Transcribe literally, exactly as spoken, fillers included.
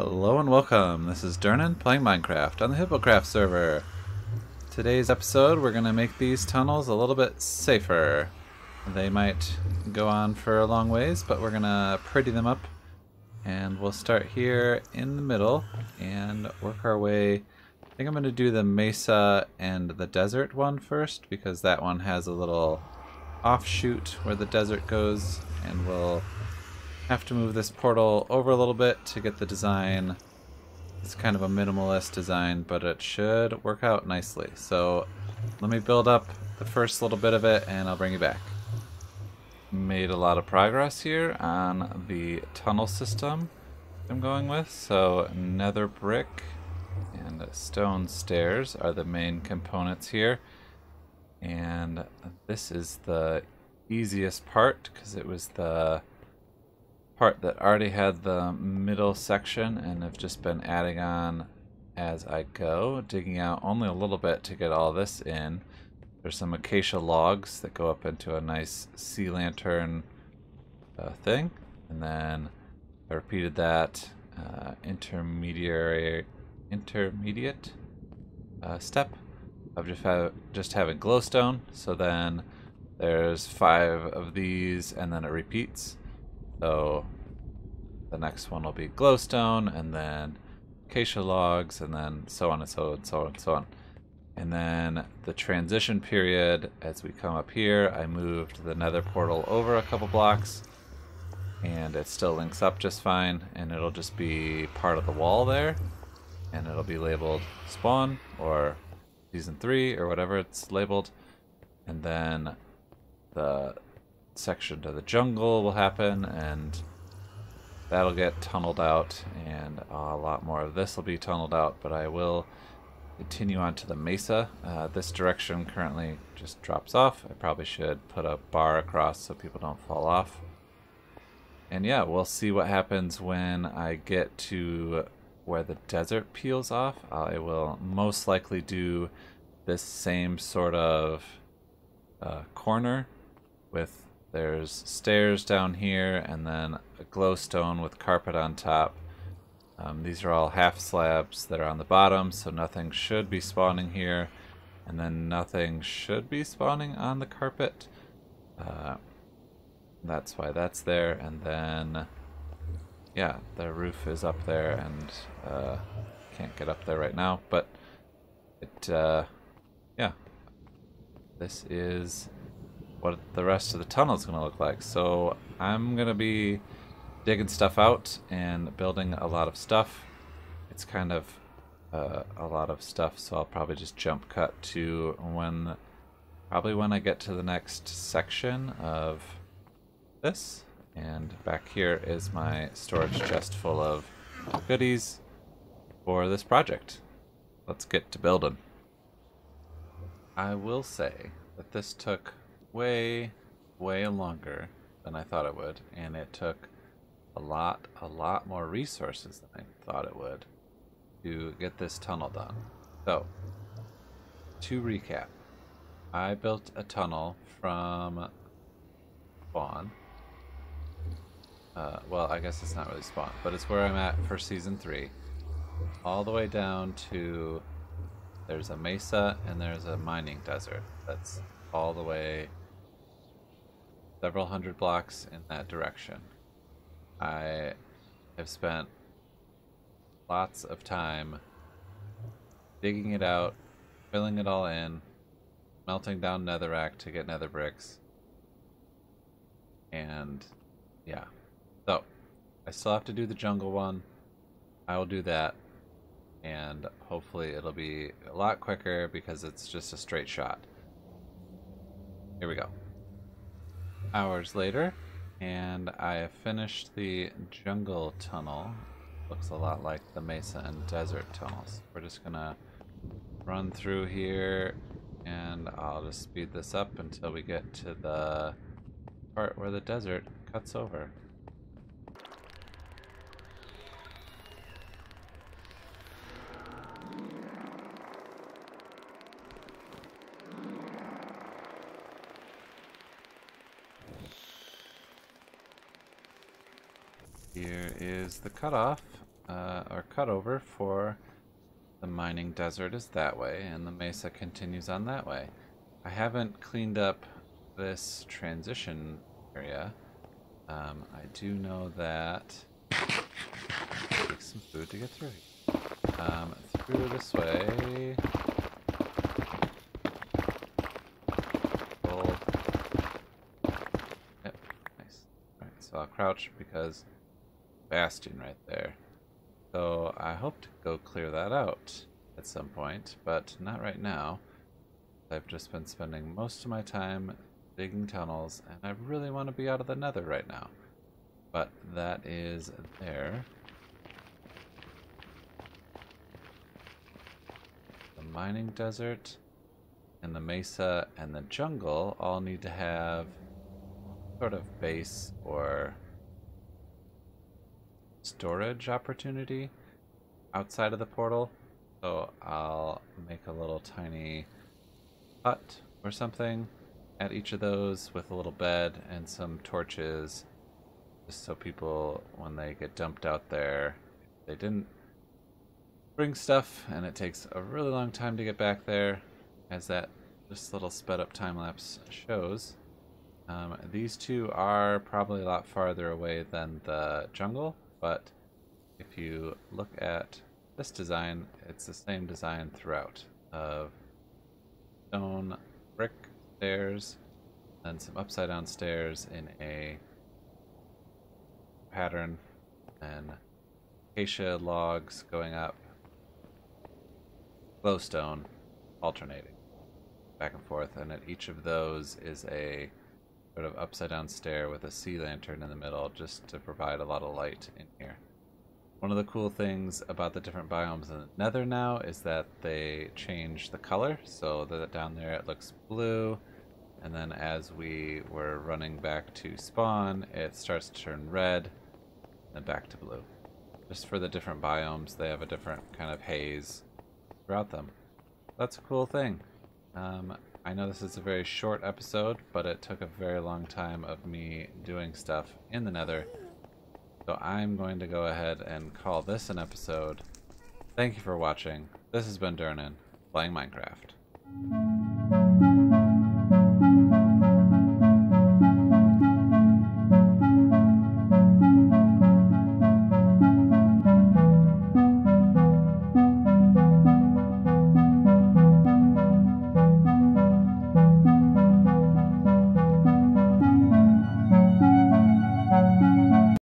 Hello and welcome, this is Dirnan playing Minecraft on the Hippocraft server. Today's episode we're going to make these tunnels a little bit safer. They might go on for a long ways, but we're going to pretty them up. And we'll start here in the middle and work our way. I think I'm going to do the mesa and the desert one first, because that one has a little offshoot where the desert goes, and we'll have to move this portal over a little bit to get the design. It's kind of a minimalist design, but it should work out nicely. So let me build up the first little bit of it and I'll bring you back. Made a lot of progress here on the tunnel system I'm going with. So nether brick and stone stairs are the main components here. And this is the easiest part because it was the part that already had the middle section, and I've just been adding on as I go, digging out only a little bit to get all this in. There's some acacia logs that go up into a nice sea lantern uh, thing, and then I repeated that uh, intermediary intermediate uh, step of just have, just having glowstone. So then there's five of these, and then it repeats. So the next one will be glowstone, and then acacia logs, and then so on and so on and so on and so on. And then the transition period, as we come up here, I moved the nether portal over a couple blocks, and it still links up just fine, and it'll just be part of the wall there, and it'll be labeled spawn, or season three, or whatever it's labeled. And then the section to the jungle will happen, and that'll get tunneled out, and a lot more of this will be tunneled out, but I will continue on to the mesa. Uh, this direction currently just drops off. I probably should put a bar across so people don't fall off. And yeah, we'll see what happens when I get to where the desert peels off. I will most likely do this same sort of uh, corner with there's stairs down here and then a glowstone with carpet on top. Um, these are all half slabs that are on the bottom, so nothing should be spawning here, and then nothing should be spawning on the carpet. Uh, that's why that's there, and then, yeah, the roof is up there, and uh, can't get up there right now, but it, uh, yeah, this is what the rest of the tunnel is going to look like. So I'm going to be digging stuff out and building a lot of stuff. It's kind of uh, a lot of stuff, so I'll probably just jump cut to when, probably when I get to the next section of this. And back here is my storage chest full of goodies for this project. Let's get to building. I will say that this took way, way longer than I thought it would, and it took a lot, a lot more resources than I thought it would to get this tunnel done. So, to recap, I built a tunnel from spawn. Uh, well, I guess it's not really spawn, but it's where I'm at for season three, all the way down to there's a mesa and there's a mining desert. That's all the way several hundred blocks in that direction. I have spent lots of time digging it out, filling it all in, melting down netherrack to get nether bricks, and yeah. So, I still have to do the jungle one. I will do that, and hopefully it'll be a lot quicker because it's just a straight shot. Here we go. Hours later, and I have finished the jungle tunnel. Looks a lot like the mesa and desert tunnels. We're just gonna run through here, and I'll just speed this up until we get to the part where the desert cuts over. Here is the cutoff, uh, or cutover for the mining desert is that way, and the mesa continues on that way. I haven't cleaned up this transition area. Um, I do know that. Take some food to get through. Um, through this way. Gold. Yep, nice. Alright, so I'll crouch because bastion right there. So I hope to go clear that out at some point, but not right now. I've just been spending most of my time digging tunnels, and I really want to be out of the nether right now. But that is there. The mining desert and the mesa and the jungle all need to have sort of base or storage opportunity outside of the portal. So I'll make a little tiny hut or something at each of those with a little bed and some torches, just so people, when they get dumped out there, if they didn't bring stuff and it takes a really long time to get back there, as that this little sped up time lapse shows. Um, these two are probably a lot farther away than the jungle, but if you look at this design, it's the same design throughout of stone, brick stairs, and some upside down stairs in a pattern, and acacia logs going up, glowstone alternating back and forth, and at each of those is a sort of upside down stair with a sea lantern in the middle, just to provide a lot of light in here. One of the cool things about the different biomes in the nether now is that they change the color, so that down there it looks blue, and then as we were running back to spawn, it starts to turn red, and back to blue. Just for the different biomes, they have a different kind of haze throughout them. That's a cool thing. Um, I know this is a very short episode, but it took a very long time of me doing stuff in the nether. So I'm going to go ahead and call this an episode. Thank you for watching. This has been Dirnan, playing Minecraft.